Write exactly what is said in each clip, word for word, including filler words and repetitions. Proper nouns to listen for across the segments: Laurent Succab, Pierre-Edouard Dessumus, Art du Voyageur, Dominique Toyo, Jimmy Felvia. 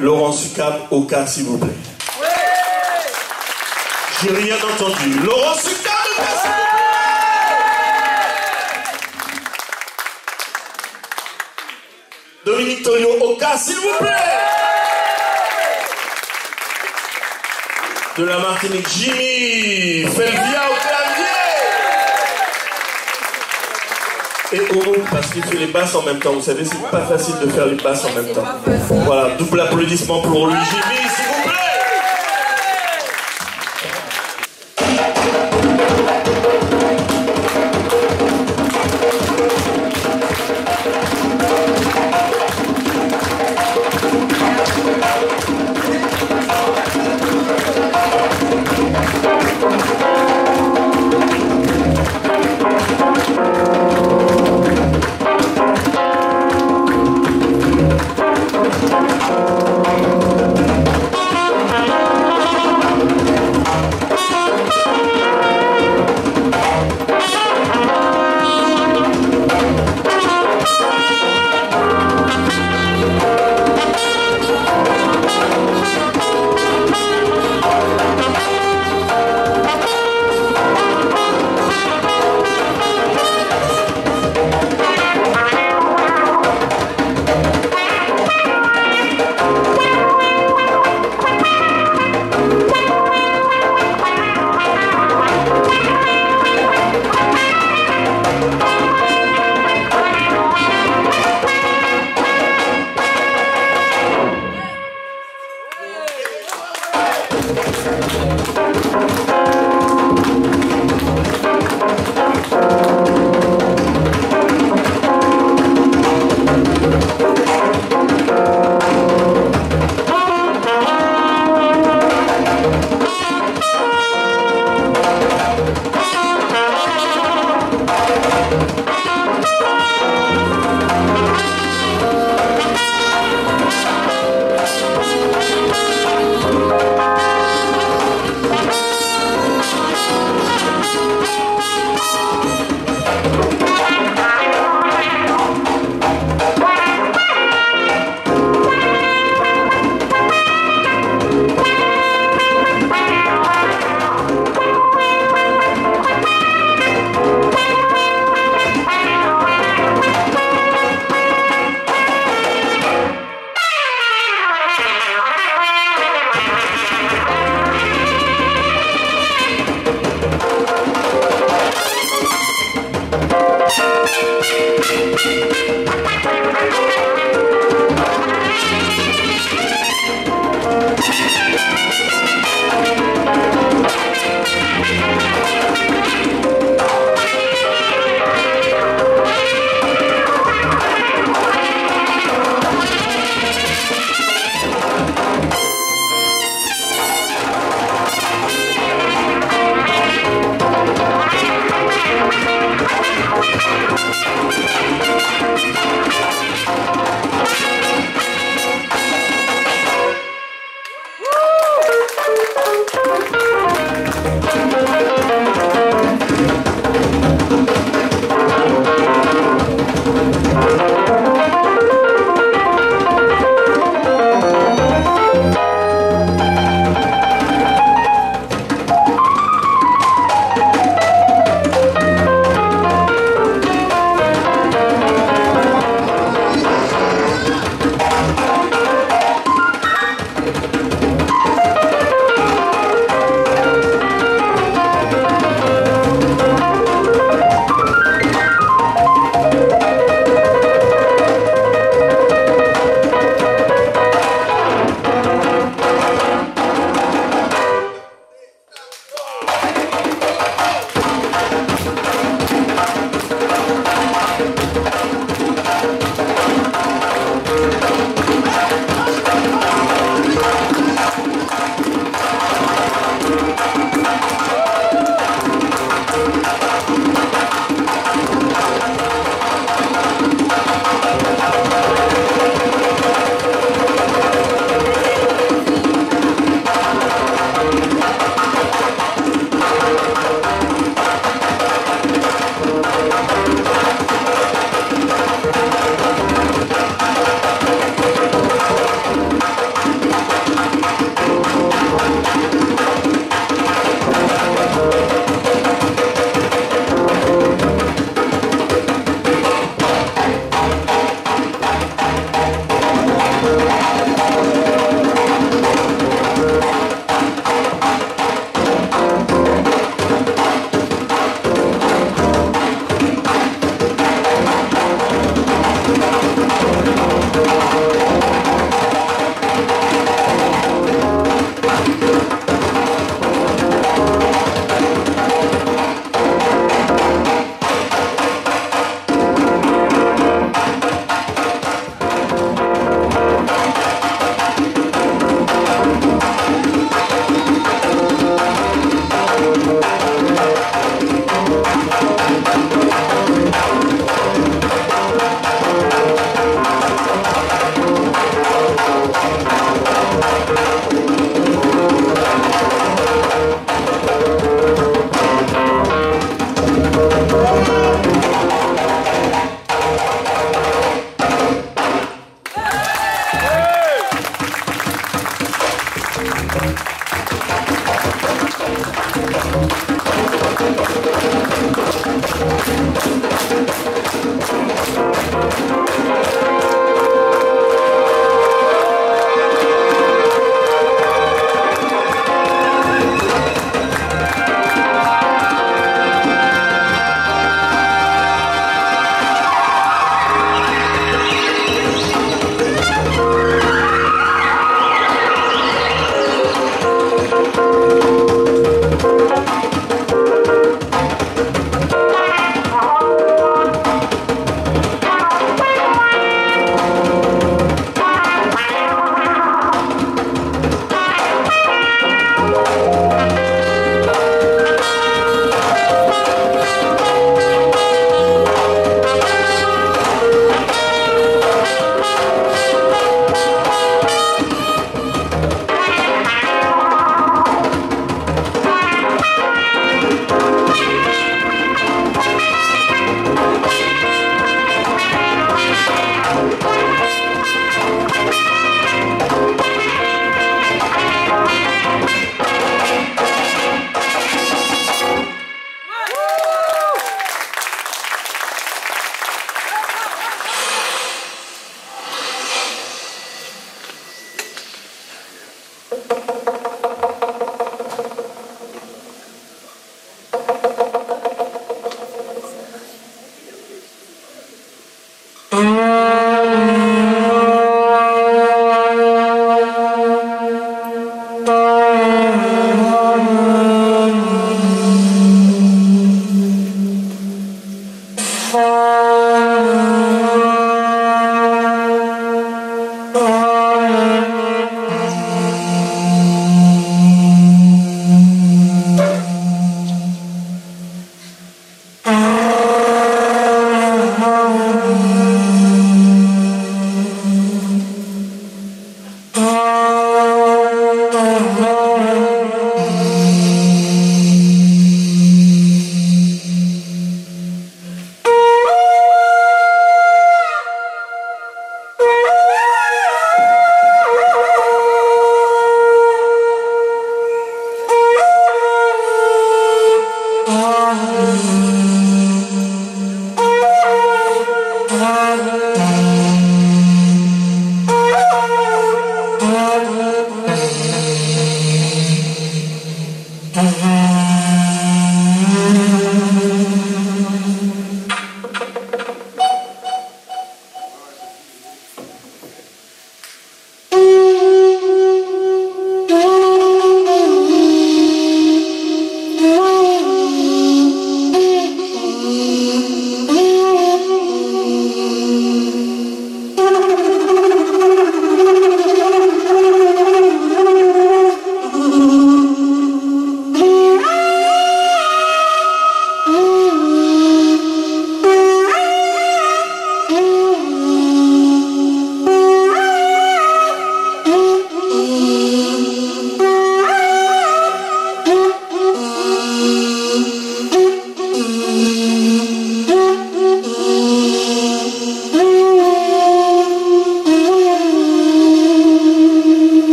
Laurent Succab, au cas, s'il vous plaît. Oui. J'ai rien entendu. Laurent Succab, au cas, s'il vous plaît. Dominique Toyo, au cas, s'il vous plaît. De la Martinique, Jimmy Felvia, au clavier. Et Oro, parce qu'il fait les basses en même temps. Vous savez, c'est pas facile de faire les basses en même temps. Voilà, double applaudissement pour lui, Jimmy, s'il vous plaît.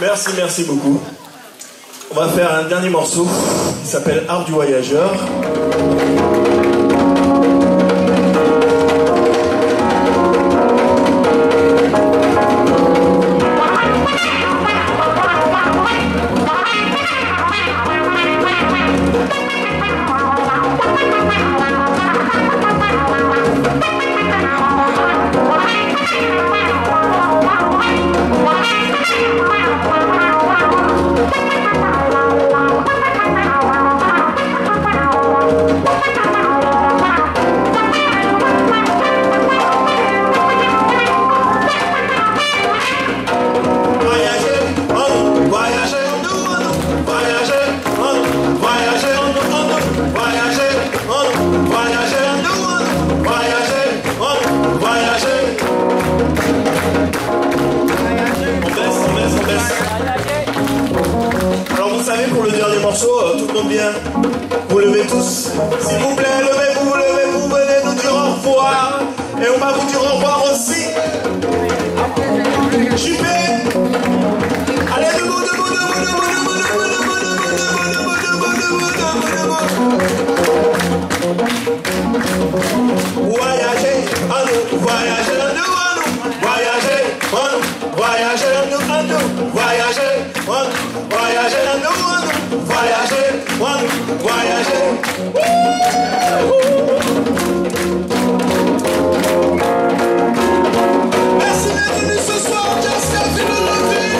Merci, merci beaucoup. On va faire un dernier morceau qui s'appelle Art du Voyageur. Vous levez tous, s'il vous plaît, levez-vous, levez-vous, venez nous dire au revoir, et on va vous dire au revoir aussi. Voyager, à nous, voyager à nous, à nous, voyager, à nous, voyager à nous, à nous, voyager, à nous, voyager à nous, à nous, voyager, à nous, voyager. Merci d'être venu ce soir, j'espère que vous le faites.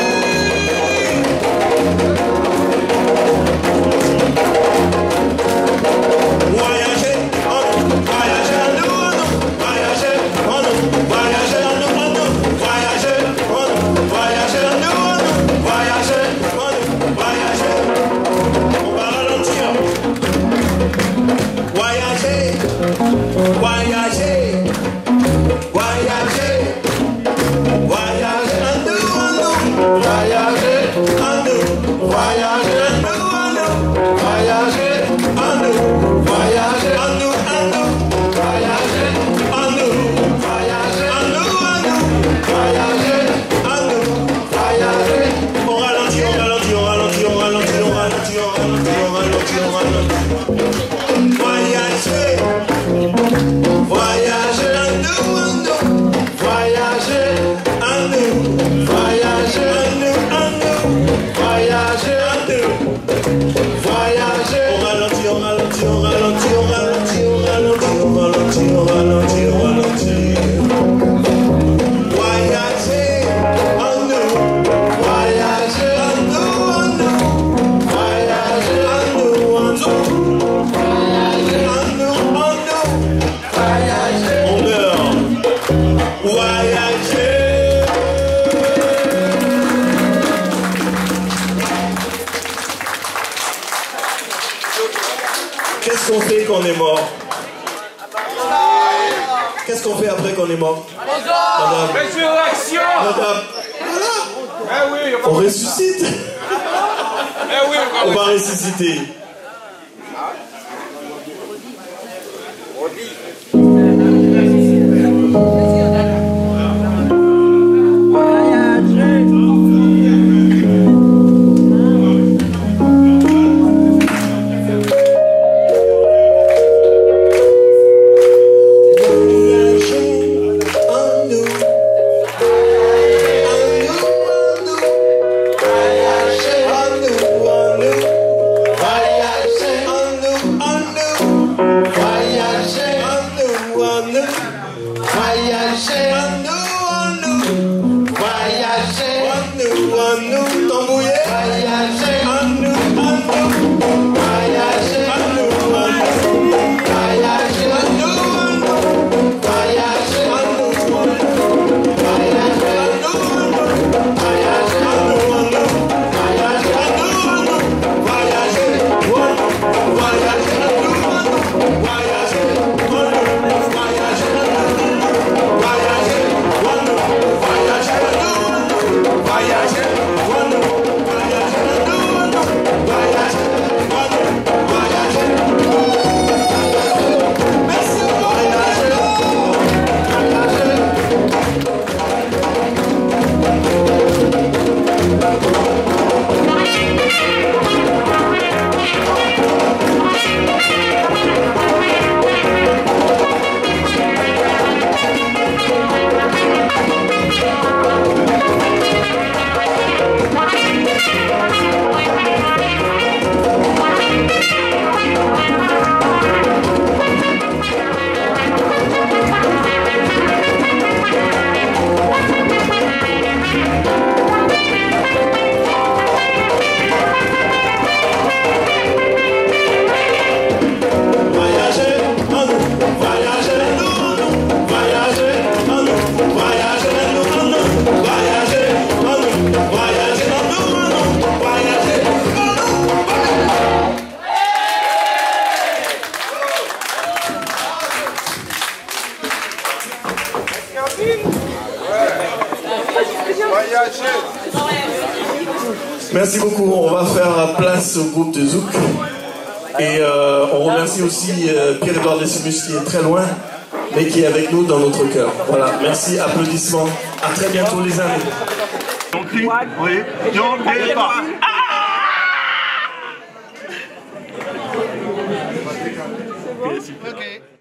Merci beaucoup, on va faire la place au groupe de Zouk et euh, on remercie aussi euh, Pierre-Edouard Dessumus qui est très loin mais qui est avec nous dans notre cœur. Voilà, merci, applaudissements, à très bientôt les amis. Donc, oui, n'oubliez pas. Ah Okay.